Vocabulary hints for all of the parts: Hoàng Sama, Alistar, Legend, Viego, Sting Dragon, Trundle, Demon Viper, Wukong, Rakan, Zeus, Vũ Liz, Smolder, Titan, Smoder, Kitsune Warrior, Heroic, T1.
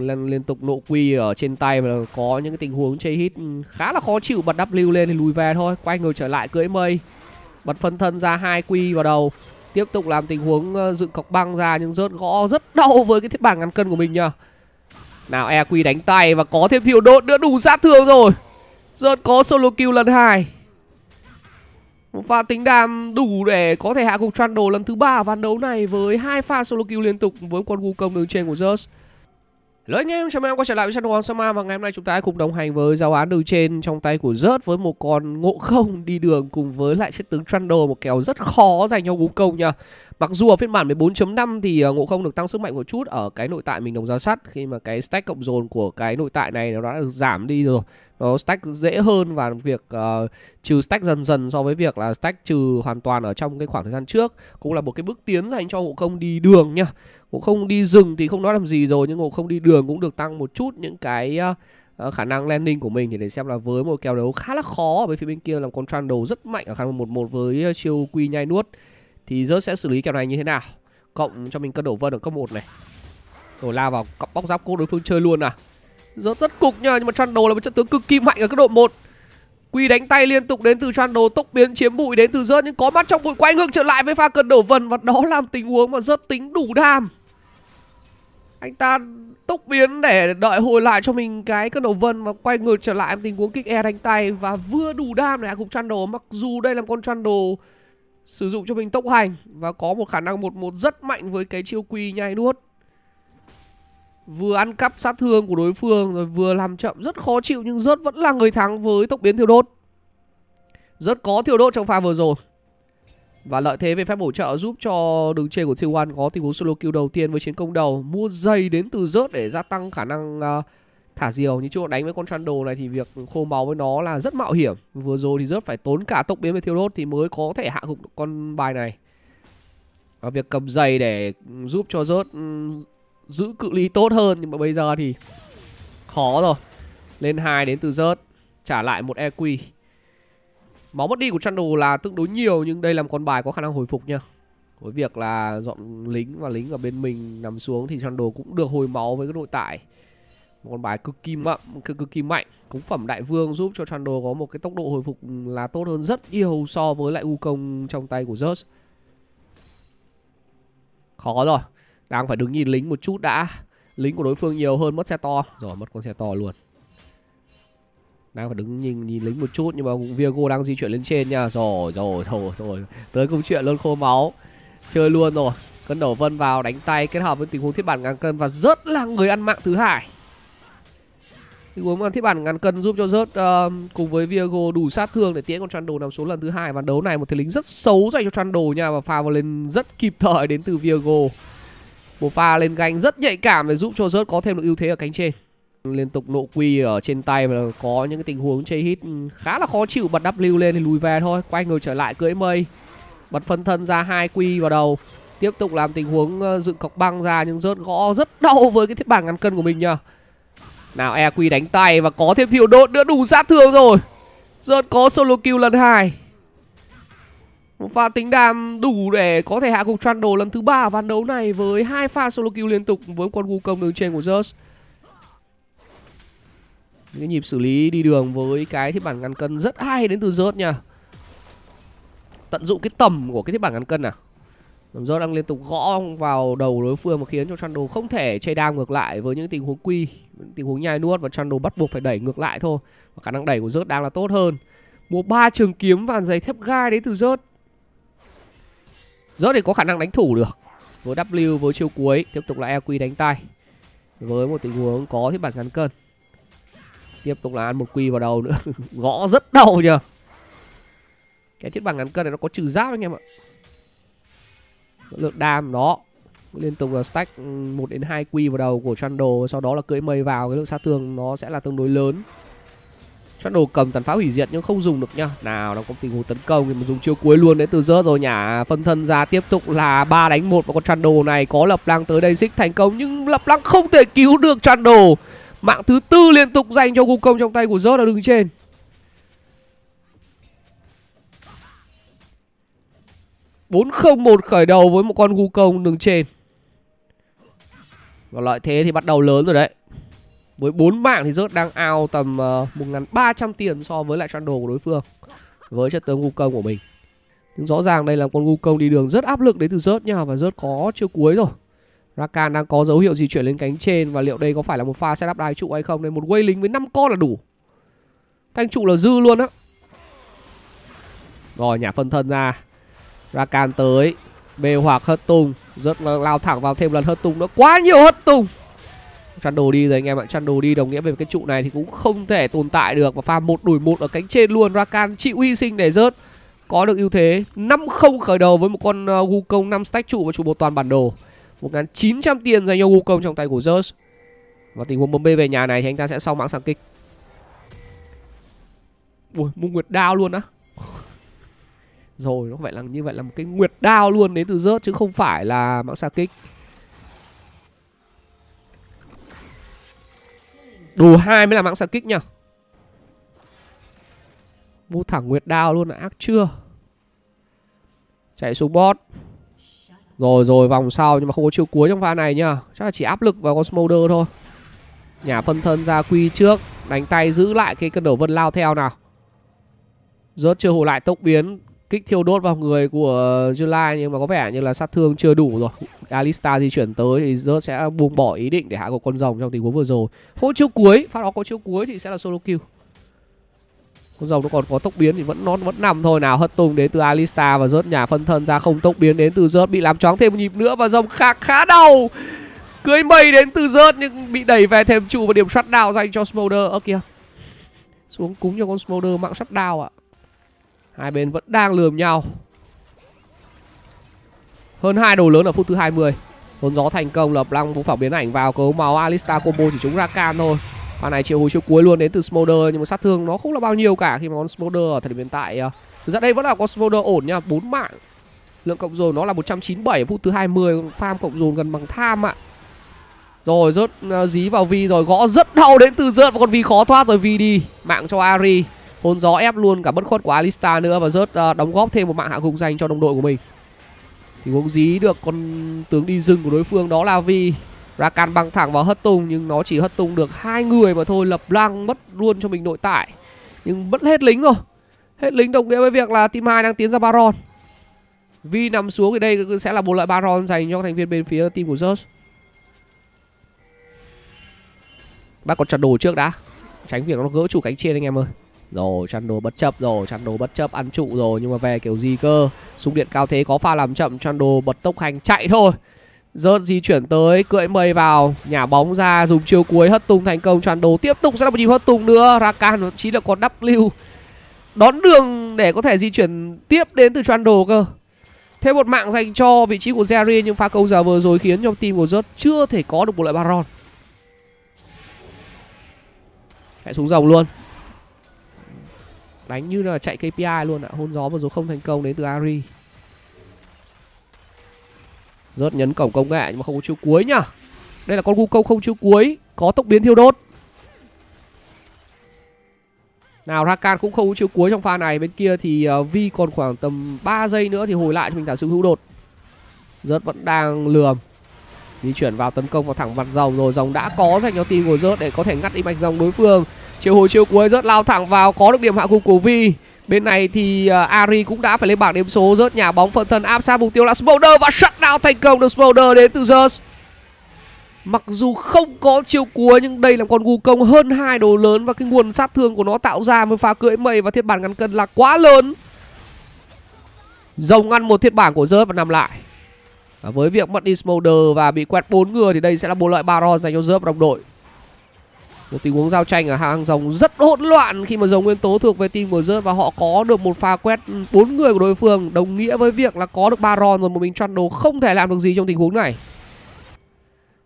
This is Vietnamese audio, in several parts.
Liên tục nộ quy ở trên tay và có những cái tình huống chơi hit khá là khó chịu. Bật W lên thì lùi về thôi, quay người trở lại cưỡi mây, bật phân thân ra hai quy vào đầu, tiếp tục làm tình huống dựng cọc băng ra nhưng rớt gõ rất đau với cái thiết bảng ngàn cân của mình nhá. Nào EQ đánh tay và có thêm thiểu độn nữa, đủ sát thương rồi. Rớt có solo kill lần 2 và tính đam đủ để có thể hạ gục Trundle lần thứ 3 ở ván đấu này với 2 pha solo kill liên tục với con Wukong đường trên của Zeus. Hello anh em, chào mừng em quay trở lại với channel Hoàng Sama. Và ngày hôm nay chúng ta hãy cùng đồng hành với giáo án đường trên trong tay của Zeus với một con ngộ không đi đường cùng với lại chiếc tướng Trundle, một kèo rất khó dành cho Wukong nha. Mặc dù ở phiên bản 14.5 thì ngộ không được tăng sức mạnh một chút ở cái nội tại mình đồng giá sắt, khi mà cái stack cộng dồn của cái nội tại này nó đã được giảm đi rồi, nó stack dễ hơn và việc trừ stack dần dần so với việc là stack trừ hoàn toàn ở trong cái khoảng thời gian trước cũng là một cái bước tiến dành cho ngộ không đi đường nhá. Ngộ không đi rừng thì không nói làm gì rồi, nhưng ngộ không đi đường cũng được tăng một chút những cái khả năng landing của mình, thì để xem là với một kèo đấu khá là khó ở bên phía bên kia làm con Trundle rất mạnh ở khả năng 1-1 với chiêu quy nhai nuốt thì Zeus sẽ xử lý kèo này như thế nào. Cộng cho mình cân đổ vân ở cấp 1 này, rồi la vào cặp bóc giáp cốt đối phương chơi luôn à. Zeus rất cục nha, nhưng mà Trundle là một trận tướng cực kỳ mạnh ở cấp độ 1. Quy đánh tay liên tục đến từ Trundle, tốc biến chiếm bụi đến từ Zeus, nhưng có mắt trong bụi quay ngược trở lại với pha cân đổ vân, và đó làm tình huống mà Zeus tính đủ đam. Anh ta tốc biến để đợi hồi lại cho mình cái cân đầu vân và quay ngược trở lại em tình huống kích e đánh tay và vừa đủ đam để hạ gục Trundle. Mặc dù đây là con Trundle sử dụng cho mình tốc hành và có một khả năng 1-1 rất mạnh với cái chiêu quy nhai nuốt, vừa ăn cắp sát thương của đối phương rồi vừa làm chậm rất khó chịu, nhưng Zeus vẫn là người thắng với tốc biến thiêu đốt. Zeus có thiêu đốt trong pha vừa rồi và lợi thế về phép bổ trợ giúp cho đường trên của T1 có tình huống solo kill đầu tiên với chiến công đầu. Mua dây đến từ Zeus để gia tăng khả năng thả diều. Như chỗ đánh với con Trundle này thì việc khô máu với nó là rất mạo hiểm. Vừa rồi thì Zeus phải tốn cả tốc biến với thiêu đốt thì mới có thể hạ gục con bài này. Và việc cầm dây để giúp cho Zeus giữ cự ly tốt hơn, nhưng mà bây giờ thì khó rồi. Lên 2 đến từ Zeus, trả lại một EQ. Máu mất đi của Trundle là tương đối nhiều, nhưng đây là một con bài có khả năng hồi phục nha. Với việc là dọn lính và lính ở bên mình nằm xuống thì Trundle cũng được hồi máu với cái nội tại. Một con bài cực kỳ mạnh. Cúng phẩm đại vương giúp cho Trundle có một cái tốc độ hồi phục là tốt hơn rất nhiều so với lại Wukong trong tay của Zeus. Khó rồi, đang phải đứng nhìn lính một chút đã. Lính của đối phương nhiều hơn, mất xe to. Rồi, mất con xe to luôn. Đang phải đứng nhìn lính một chút, nhưng mà Viego đang di chuyển lên trên nha. Rồi tới công chuyện luôn, khô máu chơi luôn rồi. Cân đổ vân vào đánh tay kết hợp với tình huống thiết bản ngàn cân và Zeus là người ăn mạng thứ hai. Tình huống thiết bản ngàn cân giúp cho Zeus cùng với Viego đủ sát thương để tiễn con Trundle nằm xuống lần thứ hai. Và đấu này một thế lính rất xấu dành cho Trundle nha, và pha vào lên rất kịp thời đến từ Viego. Một pha lên ganh rất nhạy cảm để giúp cho Zeus có thêm được ưu thế ở cánh trên. Liên tục nộ quy ở trên tay và có những cái tình huống chơi hit khá là khó chịu. Bật W lên thì lùi về thôi, quay người trở lại cưỡi mây, bật phân thân ra hai quy vào đầu, tiếp tục làm tình huống dựng cọc băng ra nhưng Zeus gõ rất đau với cái thiết bảng ngàn cân của mình nhá. Nào EQ đánh tay và có thêm thiểu độn nữa, đủ sát thương rồi. Zeus có solo kill lần 2 và tính đam đủ để có thể hạ gục Trundle lần thứ 3 ở ván đấu này với 2 pha solo kill liên tục với con Wukong đường trên của Zeus. Cái nhịp xử lý đi đường với cái thiết bản ngàn cân rất hay đến từ Zeus nha. Tận dụng cái tầm của cái thiết bản ngàn cân à. Zeus đang liên tục gõ vào đầu đối phương mà khiến cho Trundle không thể chơi đam ngược lại với những tình huống quy, những tình huống nhai nuốt, và Trundle bắt buộc phải đẩy ngược lại thôi. Và khả năng đẩy của Zeus đang là tốt hơn. Mua 3 trường kiếm và giày thép gai đến từ Zeus. Zeus thì có khả năng đánh thủ được với W với chiêu cuối, tiếp tục là EQ đánh tay với một tình huống có thiết bản ngàn cân. Tiếp tục là ăn một quy vào đầu nữa. Gõ rất đau nhờ. Cái thiết bằng ngàn cân này nó có trừ giáp anh em ạ. Lượng đam đó. Liên tục là stack 1 đến 2 quy vào đầu của Trundle. Sau đó là cưỡi mây vào. Cái lượng sát thương nó sẽ là tương đối lớn. Trundle cầm tàn phá hủy diệt nhưng không dùng được nhá. Nào, nó có tình huống tấn công thì mình dùng chiêu cuối luôn. Đến từ Zeus rồi, nhả phân thân ra. Tiếp tục là 3 đánh 1 và con Trundle này có lập lăng tới đây, xích thành công. Nhưng lập lăng không thể cứu được Trundle. Mạng thứ 4 liên tục dành cho Wukong trong tay của Zeus ở đường trên. Bốn không một khởi đầu với một con Wukong đường trên. Và lợi thế thì bắt đầu lớn rồi đấy. Với 4 mạng thì Zeus đang out tầm 1.300 tiền so với lại chăn đồ của đối phương với chất tướng Wukong của mình. Nhưng rõ ràng đây là con Wukong đi đường rất áp lực đến từ Zeus nha. Và Zeus có chiêu cuối rồi. Rakan đang có dấu hiệu di chuyển lên cánh trên. Và liệu đây có phải là một pha setup đái trụ hay không? Đây, một quay lính với 5 con là đủ. Thanh trụ là dư luôn á. Rồi, nhả phân thân ra. Rakan tới. Bê hoặc hất tung. Zeus lao thẳng vào thêm lần hất tung nữa. Quá nhiều hất tung. Chăn đồ đi rồi anh em ạ. Chăn đồ đi đồng nghĩa về cái trụ này thì cũng không thể tồn tại được. Và pha 1 đuổi 1 ở cánh trên luôn. Rakan chịu hy sinh để Zeus có được ưu thế 5-0 khởi đầu với một con Wukong 5 stack trụ và trụ bột toàn bản đồ. 1.900 tiền dành cho Wukong trong tay của Zeus. Và tình huống bấm bê về nhà này thì anh ta sẽ sau mạng sàng kích. Ui, một nguyệt đao luôn á. Rồi, nó phải là như vậy, là một cái nguyệt đao luôn đến từ Zeus chứ không phải là mạng sàng kích. Đủ 2 mới là mạng sàng kích nhỉ. Vô thẳng nguyệt đao luôn là ác chưa. Chạy xuống bot. Rồi vòng sau nhưng mà không có chiêu cuối trong pha này nhá. Chắc là chỉ áp lực vào con Smolder thôi. Nhả phân thân ra quy trước. Đánh tay giữ lại cái cân đổ vân lao theo nào. Rớt chưa hồi lại tốc biến. Kích thiêu đốt vào người của July. Nhưng mà có vẻ như là sát thương chưa đủ rồi. Alistar di chuyển tới thì Rớt sẽ buông bỏ ý định để hạ của con rồng trong tình huống vừa rồi. Không có chiêu cuối. Phát đó có chiêu cuối thì sẽ là solo kill. Con rồng nó còn có tốc biến thì nó vẫn nằm thôi nào. Hất tung đến từ Alistar và Zeus nhả phân thân ra không tốc biến đến từ Zeus. Bị làm choáng thêm một nhịp nữa và rồng khá đầu. Cưới mây đến từ Zeus nhưng bị đẩy về thêm trụ và điểm shutdown dành cho Smolder. Ơ kìa, xuống cúng cho con Smolder mạng shutdown ạ. Hai bên vẫn đang lườm nhau. Hơn 2 đồ lớn ở phút thứ 20. Hồn gió thành công, lập lăng cũng phảo biến ảnh vào cấu máu. Alistar combo chỉ trúng Rakan thôi. Pha này triệu hồi chiêu cuối luôn đến từ Smolder nhưng mà sát thương nó không là bao nhiêu cả khi mà con Smolder ở thời điểm hiện tại. Thực ra đây vẫn là con Smolder ổn nha, 4 mạng. Lượng cộng dồn nó là 197 phút thứ 20, farm cộng dồn gần bằng tham ạ. Rồi rớt dí vào Vi rồi gõ rất đau đến từ rớt và con Vi khó thoát rồi. Vi đi, mạng cho Ari. Hôn gió ép luôn cả bất khuất của Alistar nữa và rớt đóng góp thêm một mạng hạ gục dành cho đồng đội của mình. Thì cũng dí được con tướng đi rừng của đối phương đó là Vi. Rakan băng thẳng vào hất tung nhưng nó chỉ hất tung được 2 người mà thôi. Lập lăng mất luôn cho mình nội tại. Nhưng mất hết lính rồi. Hết lính đồng nghĩa với việc là team 2 đang tiến ra Baron. Vi nằm xuống thì đây sẽ là một loại Baron dành cho thành viên bên phía team của Zeus. Bác còn chăn đồ trước đã. Tránh việc nó gỡ chủ cánh trên anh em ơi. Rồi chăn đồ bất chấp rồi. Chăn đồ bất chấp ăn trụ rồi. Nhưng mà về kiểu gì cơ. Súng điện cao thế có pha làm chậm. Chăn đồ bật tốc hành chạy thôi. Rớt di chuyển tới, cưỡi mây vào, nhả bóng ra, dùng chiêu cuối hất tung thành công. Chăn đồ tiếp tục sẽ là một nhịp hất tung nữa. Rakan thậm chí là còn W đón đường để có thể di chuyển tiếp đến từ chăn đồ cơ. Thêm một mạng dành cho vị trí của Jerry nhưng pha câu giờ vừa rồi khiến trong team của Rớt chưa thể có được một loại Baron. Chạy xuống rồng luôn. Đánh như là chạy KPI luôn ạ. Hôn gió vừa rồi không thành công đến từ Ari. Rớt nhấn cổng công nghệ nhưng mà không có chiêu cuối nhá. Đây là con Wukong không chiêu cuối, có tốc biến thiêu đốt. Nào Rakan cũng không có chiêu cuối trong pha này. Bên kia thì Vi còn khoảng tầm 3 giây nữa thì hồi lại cho mình thả sự hữu đột. Rớt vẫn đang lườm. Di chuyển vào tấn công vào thẳng vặt rồng rồi. Rồng đã có dành cho team của Rớt để có thể ngắt im mạch rồng đối phương. Chiêu hồi chiêu cuối Rớt lao thẳng vào có được điểm hạ gục của Vi. Bên này thì Ari cũng đã phải lên bảng điểm số. Zeus nhà bóng phân thân áp sát mục tiêu là Smolder và shutdown thành công được Smolder đến từ Zeus. Mặc dù không có chiêu cuối nhưng đây là con Wukong hơn 2 đồ lớn và cái nguồn sát thương của nó tạo ra với pha cưỡi mây và thiết bản ngăn cân là quá lớn. Rồng ngăn một thiết bản của Zeus và nằm lại. Và với việc mất đi Smolder và bị quẹt 4 người thì đây sẽ là một loại Baron dành cho Zeus và đồng đội. Một tình huống giao tranh ở hàng rồng rất hỗn loạn khi mà rồng nguyên tố thuộc về team của Zeus và họ có được một pha quét 4 người của đối phương. Đồng nghĩa với việc là có được Baron rồi, một mình Trundle không thể làm được gì trong tình huống này.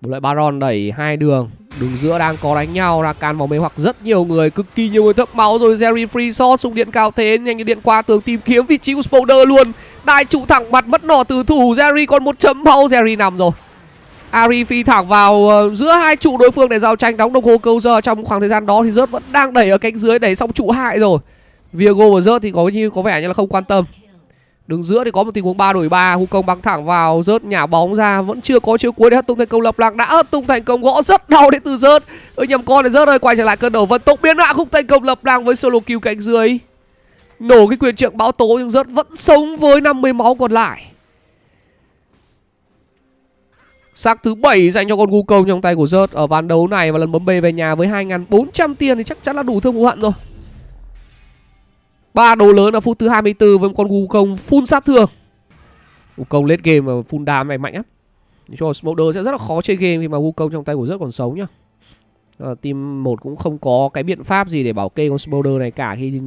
Một loại Baron đẩy 2 đường. Đường giữa đang có đánh nhau. Rakan vào mê hoặc rất nhiều người. Cực kỳ nhiều người thấp máu rồi. Jerry free shot. Súng điện cao thế. Nhanh như điện qua tường tìm kiếm vị trí của Smolder luôn. Đai trụ thẳng mặt mất nỏ từ thủ. Jerry còn 1 chấm máu. Jerry nằm rồi. Ari phi thẳng vào giữa 2 trụ đối phương để giao tranh, đóng đồng hồ câu giờ. Trong khoảng thời gian đó thì Zeus vẫn đang đẩy ở cánh dưới, đẩy xong trụ hại rồi. Viego của Zeus thì có vẻ như là không quan tâm. Đứng giữa thì có một tình huống 3 đối 3, Wukong bắn thẳng vào, rớt nhả bóng ra, vẫn chưa có chiếu cuối để hất tung thành công. Lập lạc đã hất tung thành công, gõ rất đau đến từ rớt. Nhầm con để rớt ơi, quay trở lại cơn đầu vận tốc biến hạ khúc thành công lập lạc với solo kill cánh dưới. Nổ cái quyền trượng bão tố nhưng rớt vẫn sống với 50 máu còn lại. Xác thứ 7 dành cho con Wukong trong tay của rớt ở ván đấu này, và lần bấm B về nhà với 2.400 tiền thì chắc chắn là đủ thương vô hận rồi. 3 đồ lớn ở phút thứ 24 với một con Wukong full sát thương. Wukong late game và full đam này mạnh lắm. Cho Smoder sẽ rất là khó chơi game khi mà Wukong trong tay của rất còn sống nhá. Team 1 cũng không có cái biện pháp gì để bảo kê con Smoder này cả, khi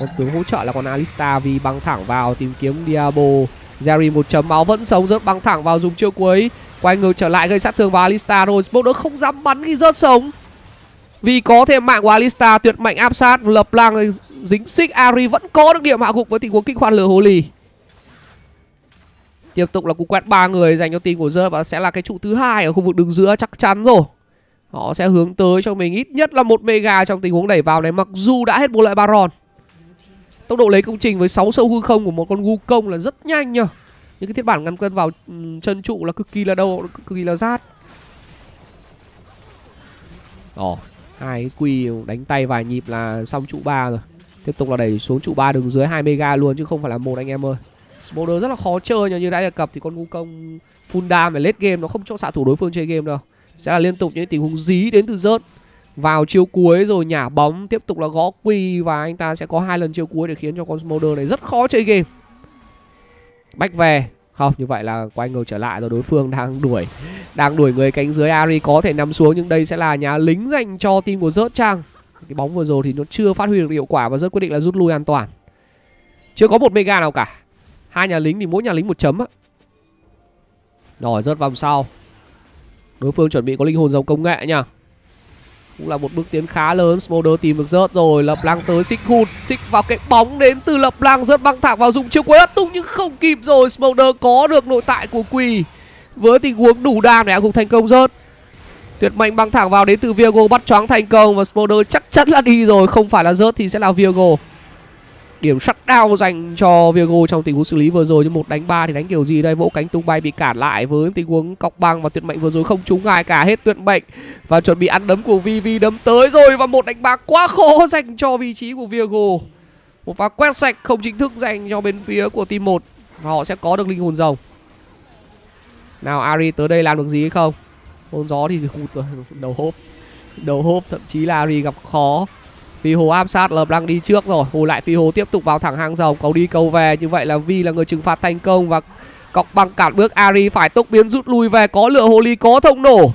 con tướng hỗ trợ là con Alistar vì băng thẳng vào tìm kiếm Diablo. Jerry 1 chấm máu vẫn sống, rớt băng thẳng vào dùng chiêu cuối, quay ngược trở lại gây sát thương vào Alistar thôi. Smoder không dám bắn khi rớt sống vì có thêm mạng của Alistar tuyệt mạnh áp sát. Lập lang dính xích, Ari vẫn có được điểm hạ gục với tình huống kích hoạt lửa hồ lì. Tiếp tục là cú quét 3 người dành cho team của Zeus và sẽ là cái trụ thứ 2 ở khu vực đường giữa chắc chắn rồi. Họ sẽ hướng tới cho mình ít nhất là 1 mega trong tình huống đẩy vào này, mặc dù đã hết một loại Baron. Tốc độ lấy công trình với 6 sâu hư không của một con Wukong là rất nhanh nhờ. Những cái thiết bản ngăn cân vào chân trụ là cực kỳ là rát. Đó, 2 quy đánh tay vài nhịp là xong trụ 3 rồi. Tiếp tục là đẩy xuống trụ 3 đường dưới 2 mega luôn chứ không phải là 1 anh em ơi. Smoder rất là khó chơi, như đã đề cập thì con Wukong full dam và late game nó không cho xạ thủ đối phương chơi game đâu. Sẽ là liên tục những tình huống dí đến từ rớt vào chiêu cuối rồi nhả bóng, tiếp tục là gõ quy và anh ta sẽ có 2 lần chiêu cuối để khiến cho con Smoder này rất khó chơi game. Bách về không, như vậy là quay ngược trở lại rồi, đối phương đang đuổi người cánh dưới. Ari có thể nằm xuống nhưng đây sẽ là nhà lính dành cho team của rớt chăng. Cái bóng vừa rồi thì nó chưa phát huy được hiệu quả và rớt quyết định là rút lui an toàn. Chưa có 1 mega nào cả. 2 nhà lính thì mỗi nhà lính 1 chấm á. Rồi rớt vòng sau. Đối phương chuẩn bị có linh hồn dòng công nghệ nha. Cũng là một bước tiến khá lớn. Smoder tìm được rớt rồi. Lập lang tới xích hụt. Xích vào cái bóng đến từ lập lang, rớt băng thẳng vào dùng chiêu cuối đất tung nhưng không kịp rồi. Smoder có được nội tại của quỳ với tình huống đủ đam để hạ gục thành công rớt. Tuyệt mạnh băng thẳng vào đến từ Virgo, bắt choáng thành công và Smoder chắc chắn là đi rồi. Không phải là rớt thì sẽ là Virgo. Điểm shutdown dành cho Virgo trong tình huống xử lý vừa rồi, nhưng 1 đánh 3 thì đánh kiểu gì đây? Vỗ cánh tung bay bị cản lại với tình huống cọc băng và tuyệt mệnh vừa rồi không trúng ai cả. Hết tuyệt mệnh và chuẩn bị ăn đấm của VV, đấm tới rồi và 1 đánh 3 quá khó dành cho vị trí của Virgo. Một pha quét sạch không chính thức dành cho bên phía của team 1 và họ sẽ có được linh hồn rồng. Nào Ari tới đây làm được gì hay không? Hôn gió thì hụt rồi, đầu hốp, thậm chí là Ari gặp khó. Phi hồ áp sát, Lập đang đi trước rồi, hồi lại Phi hồ tiếp tục vào thẳng hàng rồng, cầu đi cầu về. Như vậy là Vi là người trừng phạt thành công và cọc băng cản bước. Ari phải tốc biến rút lui về, có lửa hồ ly, có thông nổ.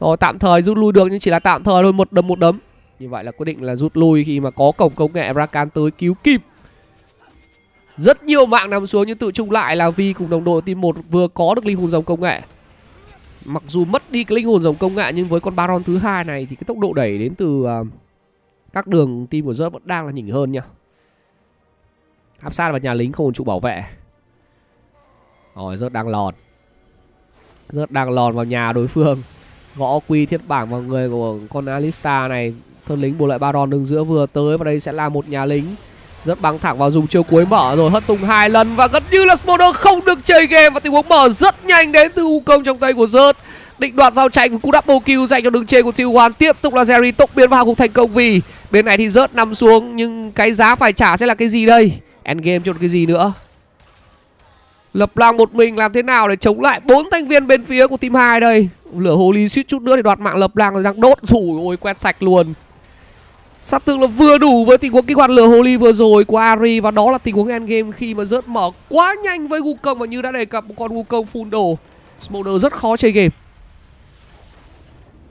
Rồi tạm thời rút lui được nhưng chỉ là tạm thời thôi, một đấm. Như vậy là quyết định là rút lui khi mà có cổng công nghệ Rakan tới cứu kịp. Rất nhiều mạng nằm xuống nhưng tự chung lại là Vi cùng đồng đội team 1 vừa có được linh hồn rồng công nghệ. Mặc dù mất đi cái linh hồn rồng công nghệ nhưng với con Baron thứ 2 này thì cái tốc độ đẩy đến từ các đường team của Zeus vẫn đang là nhỉnh hơn nha. Áp sát vào nhà lính không còn trụ bảo vệ. Rồi Zeus đang lòn. Zeus đang lòn vào nhà đối phương. Gõ quy thiết bảng vào người của con Alistar này. Thân lính bù lại Baron đường giữa vừa tới và đây sẽ là 1 nhà lính. Zeus băng thẳng vào dùng chiêu cuối mở rồi hất tung 2 lần và gần như là Smoder không được chơi game và tình huống mở rất nhanh đến từ Wukong trong tay của Zeus. Định đoạt giao tranh của cú double kill dành cho đường trên của T1. Tiếp tục là Jerry tốc biến vào cùng thành công vì bên này thì rớt nằm xuống nhưng cái giá phải trả sẽ là cái gì đây? Endgame cho cái gì nữa? Lập lang một mình làm thế nào để chống lại 4 thành viên bên phía của team 2 đây? Lửa hồ ly suýt chút nữa thì đoạt mạng lập lang, đang đốt thủ ôi quét sạch luôn. Sát thương là vừa đủ với tình huống kích hoạt lửa hồ ly vừa rồi của Ari và đó là tình huống endgame khi mà rớt mở quá nhanh với Wukong và như đã đề cập một con Wukong full đồ. Smoder rất khó chơi game.